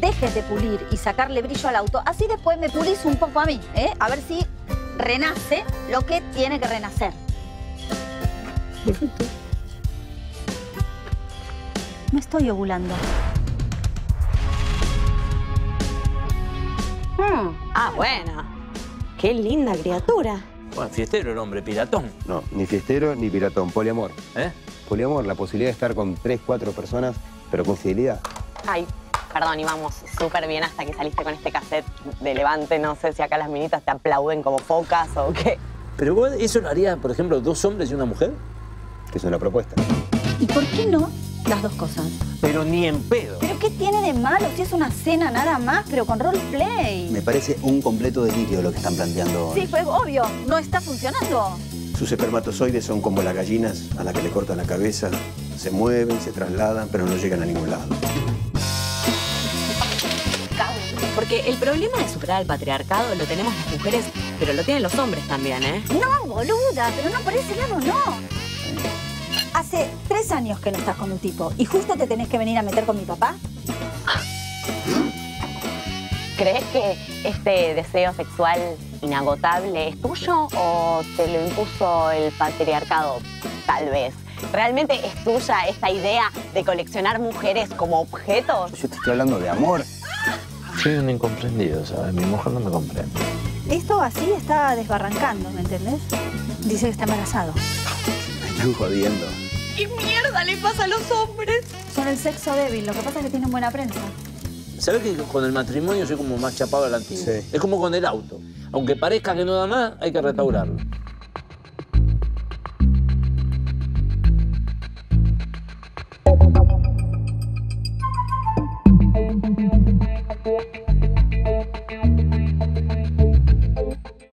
dejes de pulir y sacarle brillo al auto, así después me pulís un poco a mí, ¿eh? A ver si renace lo que tiene que renacer. Perfecto. No estoy ovulando. Ah, bueno. Qué linda criatura. Bueno, fiestero el hombre, piratón. No, ni fiestero ni piratón, poliamor. ¿Eh? Poliamor, la posibilidad de estar con 3, 4 personas, pero con fidelidad. Ay, perdón, íbamos súper bien hasta que saliste con este cassette de Levante. No sé si acá las minitas te aplauden como focas o qué. ¿Pero vos eso lo harías, por ejemplo, 2 hombres y una mujer? Que es una propuesta. ¿Y por qué no las dos cosas? Pero ni en pedo. ¿Pero qué tiene de malo? Si es una cena nada más, pero con roleplay. Me parece un completo delirio lo que están planteando. Sí, pues obvio. No está funcionando. Sus espermatozoides son como las gallinas a las que le cortan la cabeza. Se mueven, se trasladan, pero no llegan a ningún lado. Porque el problema de superar el patriarcado lo tenemos las mujeres, pero lo tienen los hombres también, ¿eh? No, boluda, pero no por ese lado, no. Hace 3 años que no estás con un tipo y justo te tenés que venir a meter con mi papá. ¿Crees que este deseo sexual inagotable es tuyo o te lo impuso el patriarcado? Tal vez. ¿Realmente es tuya esta idea de coleccionar mujeres como objetos? Yo te estoy hablando de amor. Soy un incomprendido, ¿sabes? Mi mujer no me comprende. Esto así está desbarrancando, ¿me entendés? Dice que está embarazado. Me están jodiendo. ¿Qué mierda le pasa a los hombres? Son el sexo débil, lo que pasa es que tienen buena prensa. ¿Sabes que con el matrimonio soy como más chapado a la antigua? Sí. Es como con el auto. Aunque parezca que no da más, hay que restaurarlo.